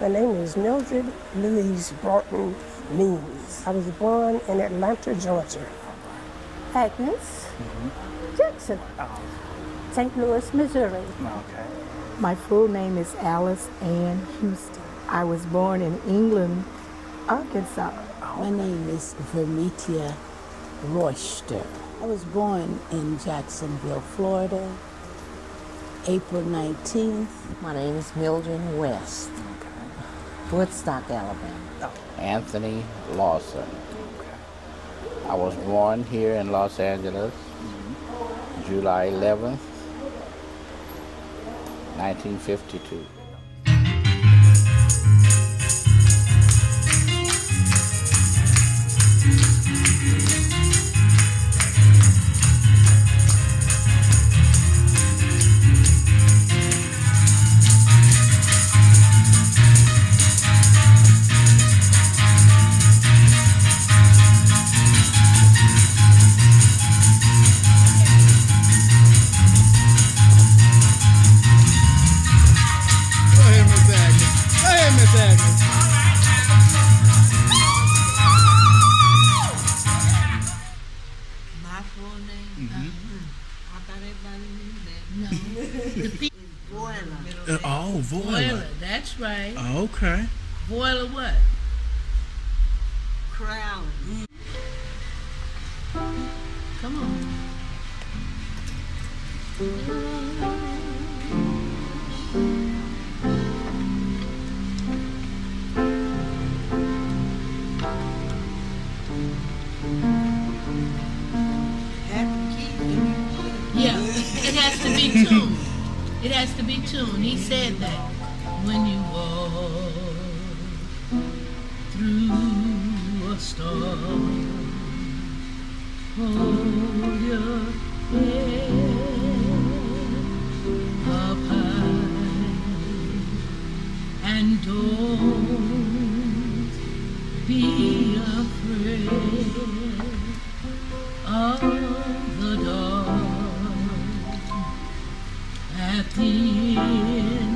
My name is Mildred Louise Broughton Means. I was born in Atlanta, Georgia. Agnes Jackson, St. Louis, Missouri. Okay. My full name is Alice Ann Houston. I was born in England, Arkansas. My name is Vermitia Royster. I was born in Jacksonville, Florida, April 19th. My name is Mildred West, Woodstock, Alabama. Anthony Lawson. I was born here in Los Angeles, July 11th, 1952. Voila. That's right. Okay. Voila what? Crowley. Come on. Yeah, it has to be tuned. It has to be tuned. He said that. When you walk through a storm, hold your head up high and don't be afraid of the dark at the end.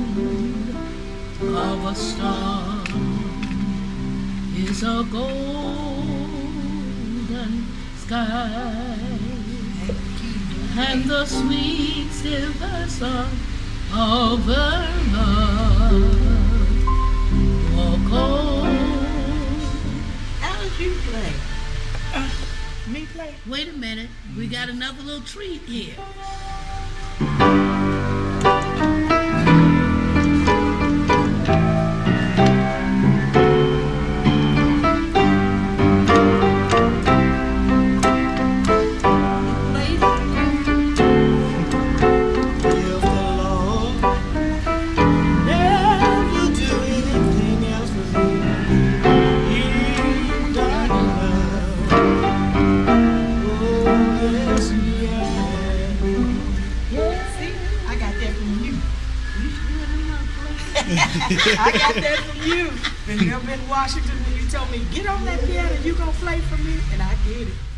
Of a star is a golden sky, and the sweet silver song of her love. Walk on. Alice, you play. Me play? Wait a minute. We got another little treat here. I got that from you. And I'm in Washington, and you told me, get on that piano, you gonna play for me, and I did it.